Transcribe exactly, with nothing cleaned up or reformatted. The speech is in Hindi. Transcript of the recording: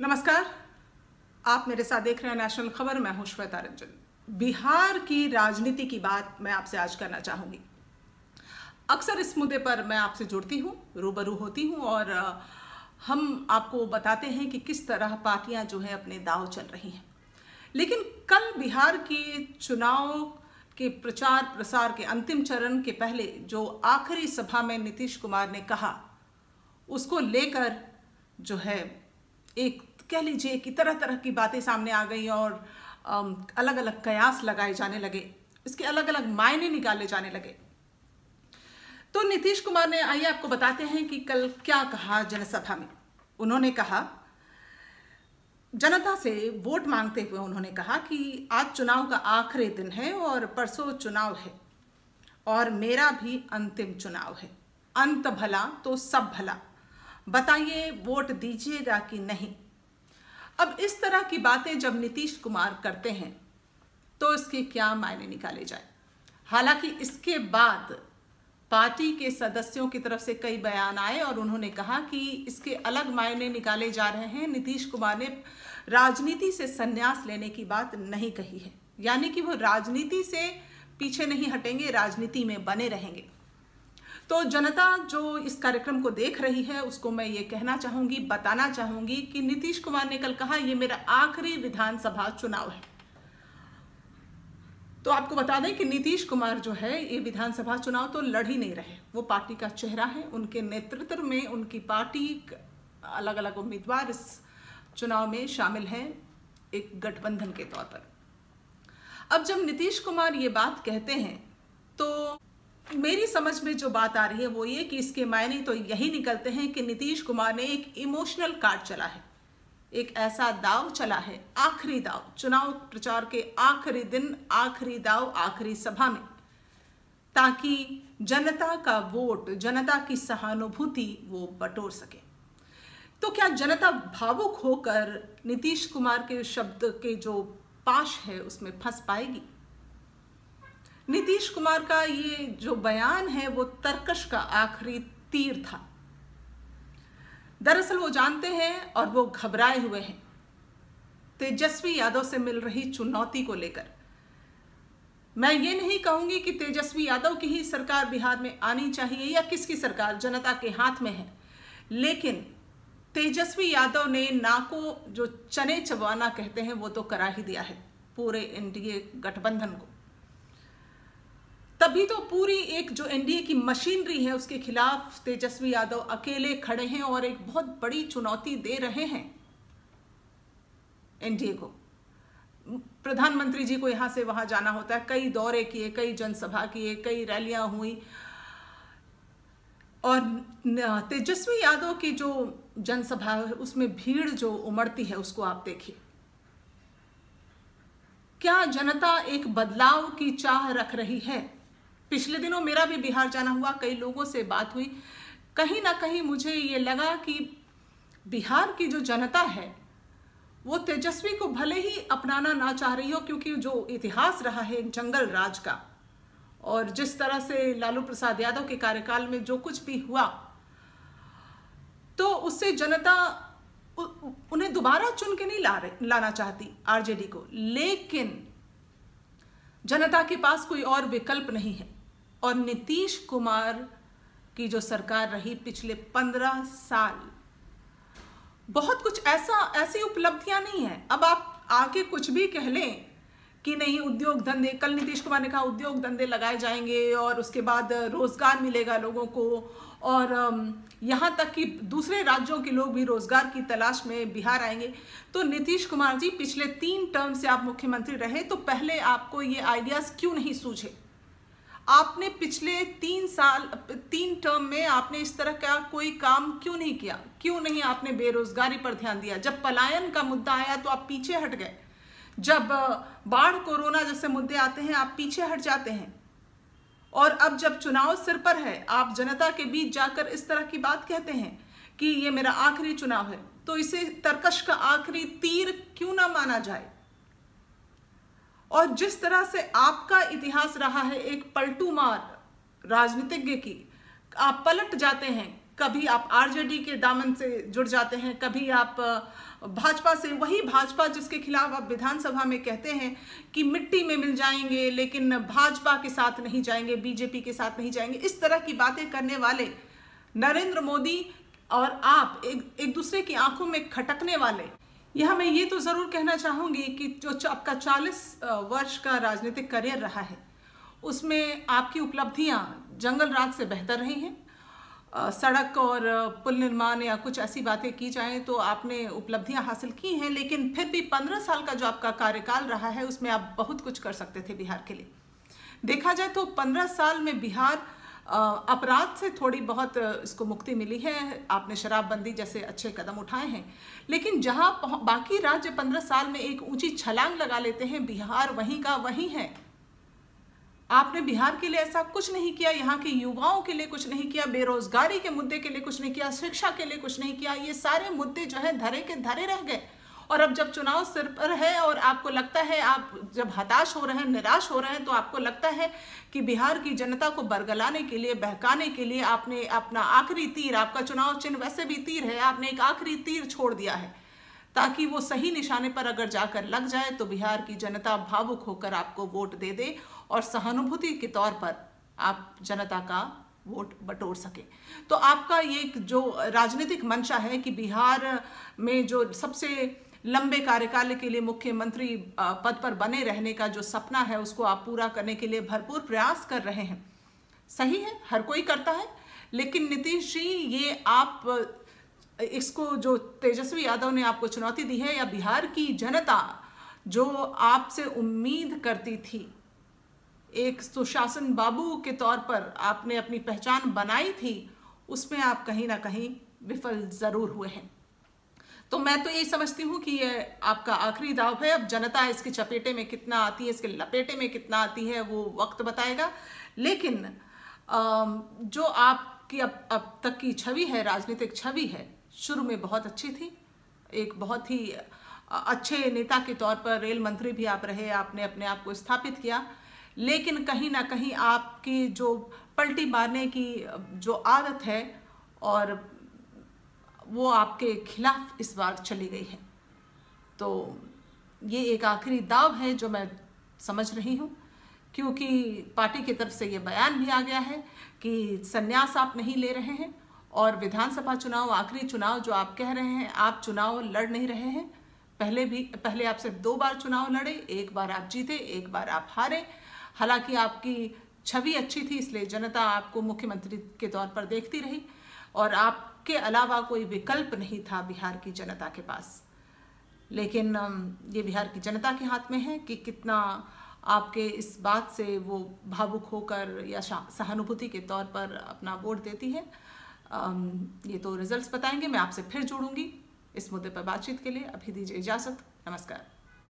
नमस्कार, आप मेरे साथ देख रहे हैं नेशनल खबर। मैं हूं श्रुता रंजन। बिहार की राजनीति की बात मैं आपसे आज करना चाहूँगी। अक्सर इस मुद्दे पर मैं आपसे जुड़ती हूं, रूबरू होती हूं और हम आपको बताते हैं कि किस तरह पार्टियां जो हैं अपने दांव चल रही हैं। लेकिन कल बिहार के चुनाव के प्रचार प्रसार के अंतिम चरण के पहले जो आखिरी सभा में नीतीश कुमार ने कहा, उसको लेकर जो है एक कह लीजिए कि तरह तरह की बातें सामने आ गई और अलग अलग कयास लगाए जाने लगे, इसके अलग अलग मायने निकाले जाने लगे। तो नीतीश कुमार ने, आइए आपको बताते हैं कि कल क्या कहा जनसभा में। उन्होंने कहा, जनता से वोट मांगते हुए उन्होंने कहा कि आज चुनाव का आखिरी दिन है और परसों चुनाव है और मेरा भी अंतिम चुनाव है। अंत भला तो सब भला, बताइए वोट दीजिएगा कि नहीं। अब इस तरह की बातें जब नीतीश कुमार करते हैं तो इसके क्या मायने निकाले जाए। हालांकि इसके बाद पार्टी के सदस्यों की तरफ से कई बयान आए और उन्होंने कहा कि इसके अलग मायने निकाले जा रहे हैं। नीतीश कुमार ने राजनीति से संन्यास लेने की बात नहीं कही है, यानी कि वो राजनीति से पीछे नहीं हटेंगे, राजनीति में बने रहेंगे। तो जनता जो इस कार्यक्रम को देख रही है उसको मैं ये कहना चाहूँगी, बताना चाहूँगी कि नीतीश कुमार ने कल कहा, ये मेरा आखिरी विधानसभा चुनाव है। तो आपको बता दें कि नीतीश कुमार जो है ये विधानसभा चुनाव तो लड़ ही नहीं रहे, वो पार्टी का चेहरा है। उनके नेतृत्व में उनकी पार्टी अलग अलग उम्मीदवार इस चुनाव में शामिल हैं एक गठबंधन के तौर पर। अब जब नीतीश कुमार ये बात कहते हैं तो मेरी समझ में जो बात आ रही है वो ये कि इसके मायने तो यही निकलते हैं कि नीतीश कुमार ने एक इमोशनल कार्ड चला है, एक ऐसा दाव चला है, आखिरी दाव, चुनाव प्रचार के आखिरी दिन आखिरी दाव आखिरी सभा में, ताकि जनता का वोट, जनता की सहानुभूति वो बटोर सके। तो क्या जनता भावुक होकर नीतीश कुमार के शब्द के जो पाश है उसमें फंस पाएगी? नीतीश कुमार का ये जो बयान है वो तर्कश का आखिरी तीर था। दरअसल वो जानते हैं और वो घबराए हुए हैं तेजस्वी यादव से मिल रही चुनौती को लेकर। मैं ये नहीं कहूँगी कि तेजस्वी यादव की ही सरकार बिहार में आनी चाहिए या किसकी सरकार, जनता के हाथ में है। लेकिन तेजस्वी यादव ने नाको जो चने चबाना कहते हैं वो तो करा ही दिया है पूरे एन डी ए गठबंधन को। तभी तो पूरी एक जो एन डी ए की मशीनरी है उसके खिलाफ तेजस्वी यादव अकेले खड़े हैं और एक बहुत बड़ी चुनौती दे रहे हैं एन डी ए को। प्रधानमंत्री जी को यहाँ से वहाँ जाना होता है, कई दौरे किए, कई जनसभा किए, कई रैलियाँ हुई और तेजस्वी यादव की जो जनसभा है उसमें भीड़ जो उमड़ती है उसको आप देखिए। क्या जनता एक बदलाव की चाह रख रही है? पिछले दिनों मेरा भी बिहार जाना हुआ, कई लोगों से बात हुई, कहीं ना कहीं मुझे ये लगा कि बिहार की जो जनता है वो तेजस्वी को भले ही अपनाना ना चाह रही हो, क्योंकि जो इतिहास रहा है एक जंगल राज का और जिस तरह से लालू प्रसाद यादव के कार्यकाल में जो कुछ भी हुआ, तो उससे जनता उन्हें दोबारा चुन के नहीं ला रहे लाना चाहती आर जे डी को। लेकिन जनता के पास कोई और विकल्प नहीं है और नीतीश कुमार की जो सरकार रही पिछले पंद्रह साल, बहुत कुछ ऐसा, ऐसी उपलब्धियां नहीं है। अब आप आके कुछ भी कह लें कि नहीं उद्योग धंधे, कल नीतीश कुमार ने कहा उद्योग धंधे लगाए जाएंगे और उसके बाद रोजगार मिलेगा लोगों को और यहाँ तक कि दूसरे राज्यों के लोग भी रोजगार की तलाश में बिहार आएंगे। तो नीतीश कुमार जी, पिछले तीन टर्म से आप मुख्यमंत्री रहे, तो पहले आपको ये आइडियाज़ क्यों नहीं सूझे? आपने पिछले तीन साल तीन टर्म में आपने इस तरह का कोई काम क्यों नहीं किया? क्यों नहीं आपने बेरोजगारी पर ध्यान दिया? जब पलायन का मुद्दा आया तो आप पीछे हट गए, जब बाढ़ कोरोना जैसे मुद्दे आते हैं आप पीछे हट जाते हैं और अब जब चुनाव सिर पर है आप जनता के बीच जाकर इस तरह की बात कहते हैं कि ये मेरा आखिरी चुनाव है। तो इसे तर्कश का आखिरी तीर क्यों ना माना जाए? और जिस तरह से आपका इतिहास रहा है एक पलटू मार राजनीतिज्ञ की, आप पलट जाते हैं कभी आप आरजेडी के दामन से जुड़ जाते हैं, कभी आप भाजपा से, वही भाजपा जिसके खिलाफ आप विधानसभा में कहते हैं कि मिट्टी में मिल जाएंगे लेकिन भाजपा के साथ नहीं जाएंगे, बीजेपी के साथ नहीं जाएंगे। इस तरह की बातें करने वाले नरेंद्र मोदी और आप एक एक दूसरे की आंखों में खटकने वाले। यह मैं ये तो ज़रूर कहना चाहूँगी कि जो आपका चालीस वर्ष का राजनीतिक करियर रहा है उसमें आपकी उपलब्धियाँ जंगल राज से बेहतर रही हैं। सड़क और पुल निर्माण या कुछ ऐसी बातें की जाएं तो आपने उपलब्धियां हासिल की हैं, लेकिन फिर भी पंद्रह साल का जो आपका कार्यकाल रहा है उसमें आप बहुत कुछ कर सकते थे बिहार के लिए। देखा जाए तो पंद्रह साल में बिहार अपराध से थोड़ी बहुत इसको मुक्ति मिली है, आपने शराबबंदी जैसे अच्छे कदम उठाए हैं, लेकिन जहां बाकी राज्य पंद्रह साल में एक ऊंची छलांग लगा लेते हैं, बिहार वहीं का वहीं है। आपने बिहार के लिए ऐसा कुछ नहीं किया, यहाँ के युवाओं के लिए कुछ नहीं किया, बेरोजगारी के मुद्दे के लिए कुछ नहीं किया, शिक्षा के लिए कुछ नहीं किया। ये सारे मुद्दे जो है धरे के धरे रह गए। और अब जब चुनाव सिर पर है और आपको लगता है, आप जब हताश हो रहे हैं, निराश हो रहे हैं, तो आपको लगता है कि बिहार की जनता को बरगलाने के लिए, बहकाने के लिए आपने अपना आखिरी तीर, आपका चुनाव चिन्ह वैसे भी तीर है, आपने एक आखिरी तीर छोड़ दिया है ताकि वो सही निशाने पर अगर जाकर लग जाए तो बिहार की जनता भावुक होकर आपको वोट दे दे और सहानुभूति के तौर पर आप जनता का वोट बटोर सके। तो आपका ये जो राजनीतिक मंशा है कि बिहार में जो सबसे लंबे कार्यकाल के लिए मुख्यमंत्री पद पर बने रहने का जो सपना है उसको आप पूरा करने के लिए भरपूर प्रयास कर रहे हैं। सही है, हर कोई करता है, लेकिन नीतीश जी ये आप इसको जो तेजस्वी यादव ने आपको चुनौती दी है या बिहार की जनता जो आपसे उम्मीद करती थी, एक सुशासन बाबू के तौर पर आपने अपनी पहचान बनाई थी, उसमें आप कहीं ना कहीं विफल ज़रूर हुए हैं। तो मैं तो ये समझती हूँ कि ये आपका आखिरी दाव है। अब जनता इसकी चपेटे में कितना आती है, इसके लपेटे में कितना आती है, वो वक्त बताएगा। लेकिन जो आपकी अब अब तक की छवि है, राजनीतिक छवि है, शुरू में बहुत अच्छी थी। एक बहुत ही अच्छे नेता के तौर पर रेल मंत्री भी आप रहे, आपने अपने आप को स्थापित किया, लेकिन कहीं ना कहीं आपकी जो पलटी मारने की जो आदत है और वो आपके खिलाफ इस बार चली गई है। तो ये एक आखिरी दाव है जो मैं समझ रही हूँ, क्योंकि पार्टी की तरफ से ये बयान भी आ गया है कि संन्यास आप नहीं ले रहे हैं और विधानसभा चुनाव आखिरी चुनाव जो आप कह रहे हैं, आप चुनाव लड़ नहीं रहे हैं। पहले भी पहले आप सिर्फ दो बार चुनाव लड़े, एक बार आप जीते, एक बार आप हारे। हालांकि आपकी छवि अच्छी थी इसलिए जनता आपको मुख्यमंत्री के तौर पर देखती रही और आपके अलावा कोई विकल्प नहीं था बिहार की जनता के पास। लेकिन ये बिहार की जनता के हाथ में है कि कितना आपके इस बात से वो भावुक होकर या सहानुभूति के तौर पर अपना वोट देती है। ये तो रिजल्ट्स बताएंगे। मैं आपसे फिर जुड़ूंगी इस मुद्दे पर बातचीत के लिए। अभी दीजिए इजाज़त। नमस्कार।